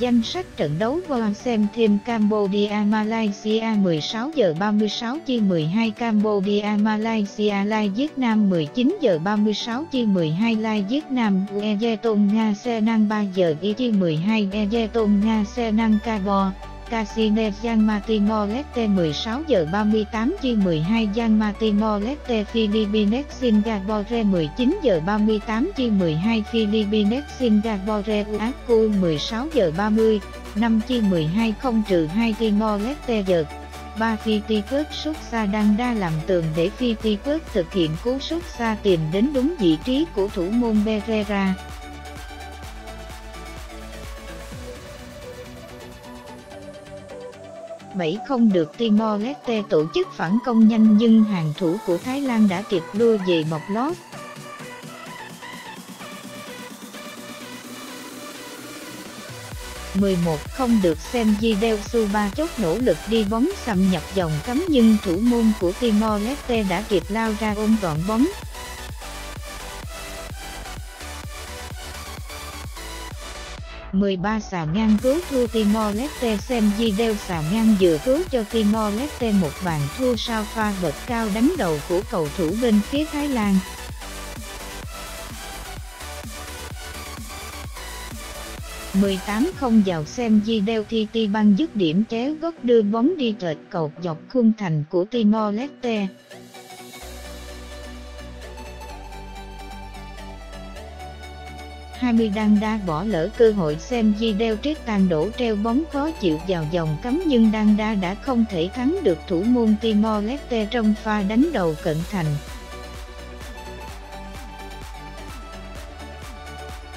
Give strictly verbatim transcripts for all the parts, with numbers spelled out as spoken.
danh sách trận đấu và xem thêm Cambodia Malaysia mười sáu giờ ba mươi sáu chia mười hai, Cambodia Malaysia Lai Vietnam mười chín giờ ba mươi sáu chia mười hai, Lai Vietnam Everton Nga xe năng ba giờ chia mười hai, Everton Nga xe năng Cabo Casine Myanmar Timor Leste mười sáu giờ ba mươi tám chia mười hai, Myanmar Timor Leste Philippines Singapore mười chín giờ ba mươi tám chia mười hai, Philippines Singapore u a cu mười sáu giờ ba mươi, năm chia mười hai không trừ hai, Timor Leste giờ ba Phitiquet sút xa đang đa làm tường để Phitiquet thực hiện cú sút xa tìm đến đúng vị trí của thủ môn Pereira. bảy không được Timor Leste tổ chức phản công nhanh nhưng hàng thủ của Thái Lan đã kịp đưa về một lót. mười một không được xem video Supachok nỗ lực đi bóng xâm nhập vòng cấm nhưng thủ môn của Timor Leste đã kịp lao ra ôm gọn bóng. mười ba xà ngang cứu thua Timor Leste, xem video xà ngang vừa cứu cho Timor Leste một bàn thua sau pha bật cao đánh đầu của cầu thủ bên phía Thái Lan. mười tám không vào xem video Thitipan dứt điểm chéo góc đưa bóng đi trệt cột dọc khung thành của Timor Leste. hai mươi đang đa bỏ lỡ cơ hội, xem video Tristan Đỗ treo bóng khó chịu vào vòng cấm nhưng đang đa đã không thể thắng được thủ môn Timor Leste trong pha đánh đầu cận thành.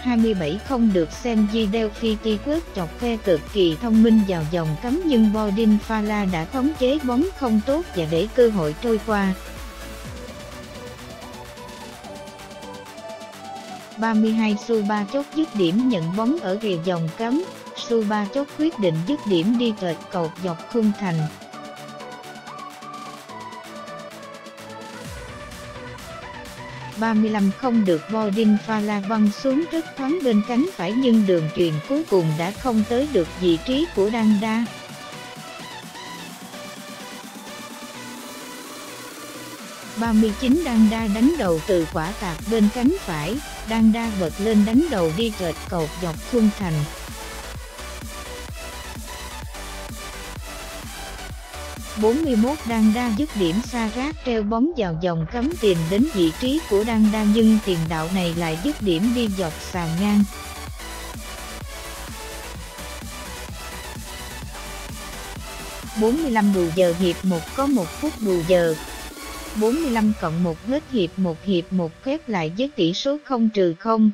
hai mươi bảy không được xem video Phitiquet chọc khe cực kỳ thông minh vào vòng cấm nhưng Bordin Danga đã khống chế bóng không tốt và để cơ hội trôi qua. ba mươi hai Supachok dứt điểm nhận bóng ở rìa vòng cấm, Supachok quyết định dứt điểm đi trệt cột dọc khung thành. ba mươi lăm không được Bordin Danga văng xuống rất thoáng bên cánh phải nhưng đường truyền cuối cùng đã không tới được vị trí của Danga. ba mươi chín Danga đánh đầu từ quả tạt bên cánh phải, Danga vượt lên đánh đầu đi trệt cột dọc khung thành. bốn mươi mốt Danga dứt điểm Sarach treo bóng vào vòng cấm tìm đến vị trí của Danga nhưng tiền đạo này lại dứt điểm đi dọc xà ngang. bốn mươi lăm bù giờ hiệp một, có một phút bù giờ. bốn mươi lăm cộng một hết hiệp một, hiệp một khép lại với tỷ số không trừ không.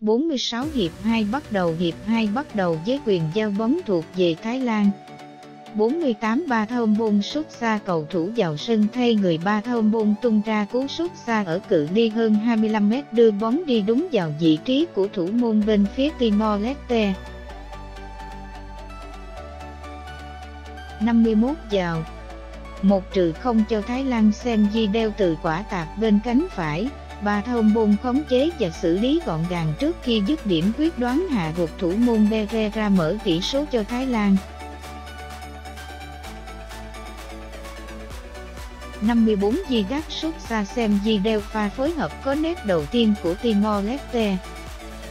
bốn mươi sáu hiệp hai bắt đầu, hiệp hai bắt đầu với quyền giao bóng thuộc về Thái Lan. bốn mươi tám Pathompol sút xa cầu thủ vào sân thay người, Pathompol tung ra cú sút xa ở cự ly hơn hai mươi lăm mét đưa bóng đi đúng vào vị trí của thủ môn bên phía Timor Leste. năm mươi mốt vào một trừ không cho Thái Lan, xem video từ quả tạt bên cánh phải, Pathompol khống chế và xử lý gọn gàng trước khi dứt điểm quyết đoán hạ gục thủ môn Pereira mở tỷ số cho Thái Lan. năm mươi bốn Viegas sút xa, xem video pha phối hợp có nét đầu tiên của Timor Leste.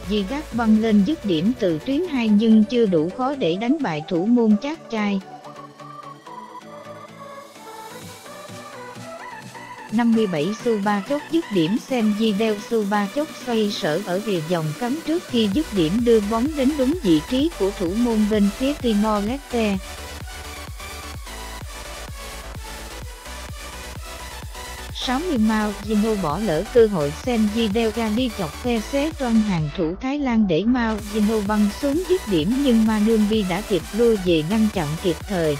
Viegas băng lên dứt điểm từ tuyến hai nhưng chưa đủ khó để đánh bại thủ môn Chatchai. năm mươi bảy Supachok dứt điểm, xem video Supachok xoay sở ở rìa vòng cấm trước khi dứt điểm đưa bóng đến đúng vị trí của thủ môn bên phía Timor Leste. sáu mươi Mao bỏ lỡ cơ hội, xem video Gali chọc phe xé toan hàng thủ Thái Lan để Mao băng xuống dứt điểm nhưng Manumbi đã kịp lui về ngăn chặn kịp thời.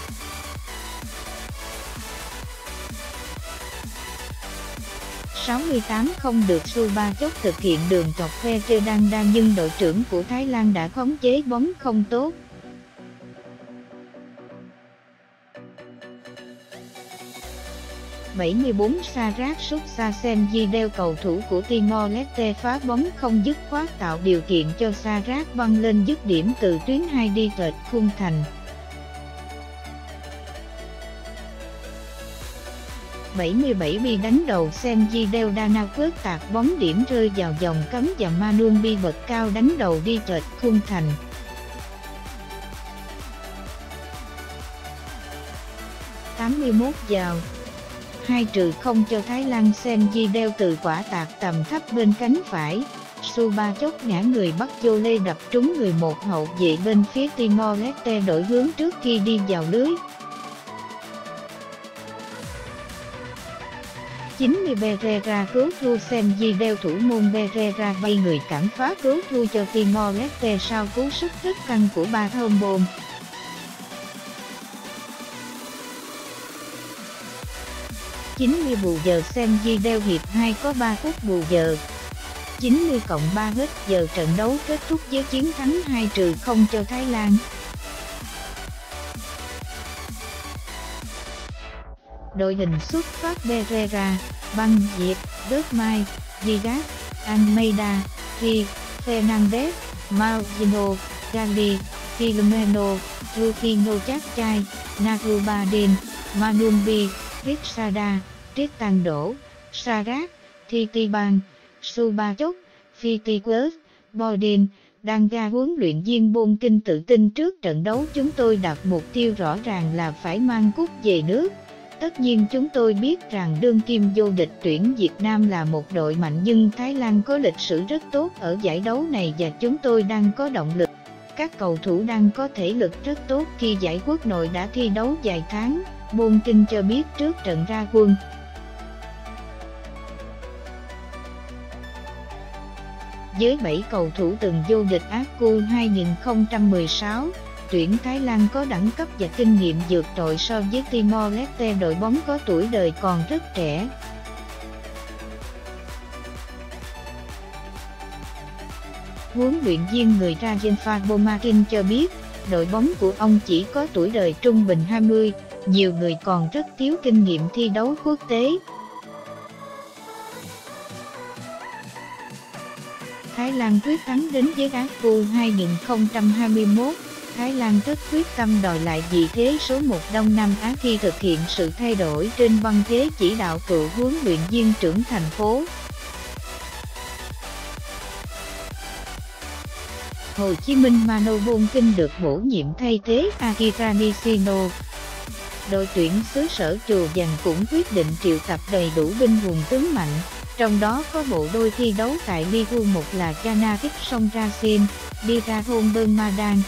sáu mươi tám không được Supachok thực hiện đường chọc phe chơi Danga nhưng đội trưởng của Thái Lan đã khống chế bóng không tốt. bảy mươi bốn Sarach Thitipan đeo cầu thủ của Timor Leste phá bóng không dứt khoát tạo điều kiện cho Sarach băng lên dứt điểm từ tuyến hai đi tệt khung thành. bảy mươi bảy Bi đánh đầu Senjidel Dana vớt tạt bóng điểm rơi vào vòng cấm và Manun Bi bật cao đánh đầu đi trệt khung thành. tám mươi mốt vào hai trừ không cho Thái Lan. Senjidel từ quả tạt tầm thấp bên cánh phải, Supachok ngã người bắt vô lê đập trúng người một hậu vệ bên phía Timor Leste đổi hướng trước khi đi vào lưới. chín mươi Pereira cứu thua. Senjidel thủ môn Pereira bay người cản phá cứu thua cho Timor Leste sau cú sút rất căng của Pathompol. chín mươi bù giờ. Senjidel hiệp hai có ba phút bù giờ. chín mươi cộng ba hết giờ trận đấu kết thúc với chiến thắng hai trừ không cho Thái Lan. Đội hình xuất phát: Pereira, Băng Diệp, Gusmao, Viegas, Almeida, Frith Fernandes, Maugino, Gali Filomeno, Rufinho, Chatchai Narubadin, Manumbi, Kritsada, Tristan Đỗ, Sarach Thitipan, Supachok Phitiwat, Bordin Danga. Huấn luyện viên Polking tự tin trước trận đấu: chúng tôi đặt mục tiêu rõ ràng là phải mang cúp về nước. Tất nhiên chúng tôi biết rằng đương kim vô địch tuyển Việt Nam là một đội mạnh, nhưng Thái Lan có lịch sử rất tốt ở giải đấu này và chúng tôi đang có động lực. Các cầu thủ đang có thể lực rất tốt khi giải quốc nội đã thi đấu vài tháng, Polking cho biết trước trận ra quân. Với bảy cầu thủ từng vô địch a ép ép Cup hai nghìn không trăm mười sáu, tuyển Thái Lan có đẳng cấp và kinh nghiệm vượt trội so với Timor Leste, đội bóng có tuổi đời còn rất trẻ. Huấn luyện viên người Rajingfa Bomakin cho biết, đội bóng của ông chỉ có tuổi đời trung bình hai mươi, nhiều người còn rất thiếu kinh nghiệm thi đấu quốc tế. Thái Lan quyết thắng đến với a ép ép Cup hai nghìn không trăm hai mươi mốt. Thái Lan rất quyết tâm đòi lại vị thế số một Đông Nam Á khi thực hiện sự thay đổi trên băng ghế chỉ đạo cựu huấn luyện viên trưởng thành phố Hồ Chí Minh Mano Polking được bổ nhiệm thay thế Akira Nishino. Đội tuyển xứ sở Chùa Vàng cũng quyết định triệu tập đầy đủ binh hùng tướng mạnh, trong đó có bộ đôi thi đấu tại Ligu một là Chanakit Songkrasin, Dirathon Bermadan.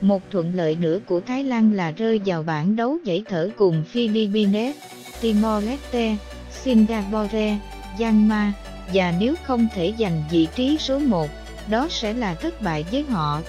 Một thuận lợi nữa của Thái Lan là rơi vào bảng đấu giải thở cùng Philippines, Timor Leste, Singapore, Myanmar, và nếu không thể giành vị trí số một, đó sẽ là thất bại với họ.